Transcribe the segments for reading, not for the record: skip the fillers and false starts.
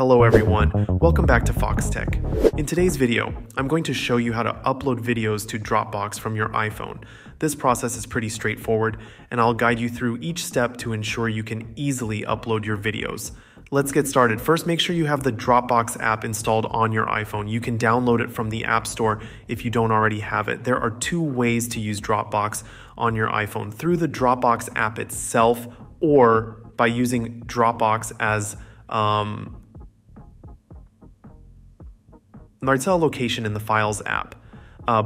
Hello everyone, welcome back to Foxtecc. In today's video, I'm going to show you how to upload videos to Dropbox from your iPhone. This process is pretty straightforward, and I'll guide you through each step to ensure you can easily upload your videos. Let's get started. First, make sure you have the Dropbox app installed on your iPhone. You can download it from the App Store if you don't already have it. There are two ways to use Dropbox on your iPhone, through the Dropbox app itself or by using Dropbox as a location in the Files app.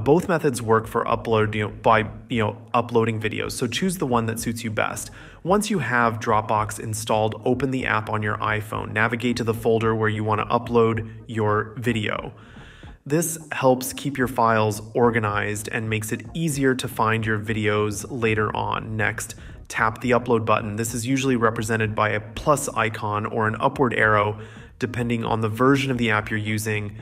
Both methods work for uploading videos, so choose the one that suits you best. Once you have Dropbox installed, open the app on your iPhone. Navigate to the folder where you want to upload your video. This helps keep your files organized and makes it easier to find your videos later on. Next, tap the upload button. This is usually represented by a plus icon or an upward arrow, depending on the version of the app you're using.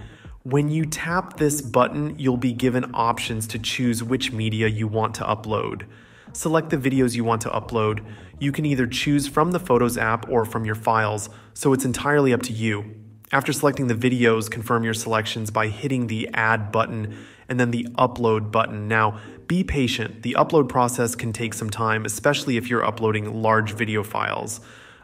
When you tap this button, you'll be given options to choose which media you want to upload. Select the videos you want to upload. You can either choose from the Photos app or from your files, so it's entirely up to you. After selecting the videos, confirm your selections by hitting the Add button and then the Upload button. Now, be patient. The upload process can take some time, especially if you're uploading large video files.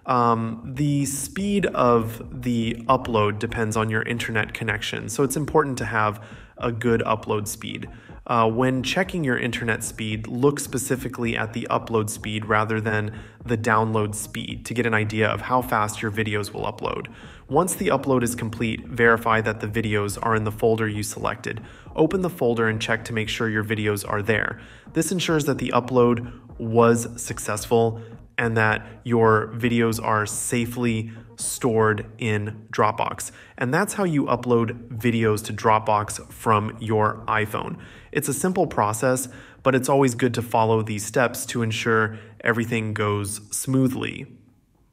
The speed of the upload depends on your internet connection, so it's important to have a good upload speed. When checking your internet speed, look specifically at the upload speed rather than the download speed to get an idea of how fast your videos will upload. Once the upload is complete, verify that the videos are in the folder you selected. Open the folder and check to make sure your videos are there. This ensures that the upload was successful and that your videos are safely stored in Dropbox. And that's how you upload videos to Dropbox from your iPhone. It's a simple process, but it's always good to follow these steps to ensure everything goes smoothly.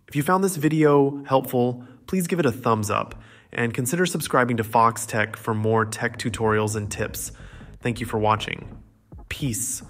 If you found this video helpful, please give it a thumbs up and consider subscribing to Foxtecc for more tech tutorials and tips. Thank you for watching. Peace.